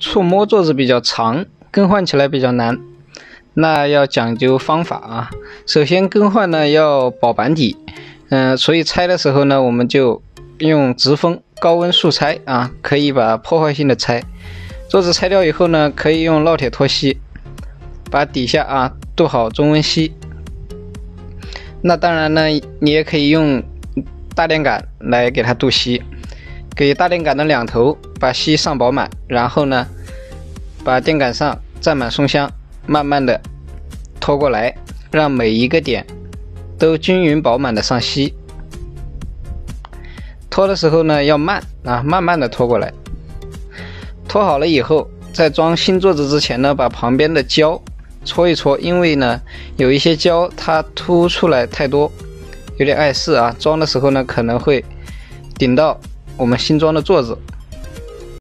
触摸坐姿比较长，更换起来比较难，那要讲究方法啊。首先更换呢要保板底，所以拆的时候呢，我们就用直风高温速拆啊，可以把破坏性的拆。桌子拆掉以后呢，可以用烙铁脱吸，把底下啊镀好中温吸。那当然呢，你也可以用大电杆来给它镀吸，给大电杆的两头把吸上饱满，然后呢，把电杆上蘸满松香。慢慢的拖过来，让每一个点都均匀饱满的上吸。拖的时候呢要慢啊，慢慢的拖过来。拖好了以后，在装新座子之前呢，把旁边的胶搓一搓，因为呢有一些胶它凸出来太多，有点碍事啊，装的时候呢可能会顶到我们新装的座子。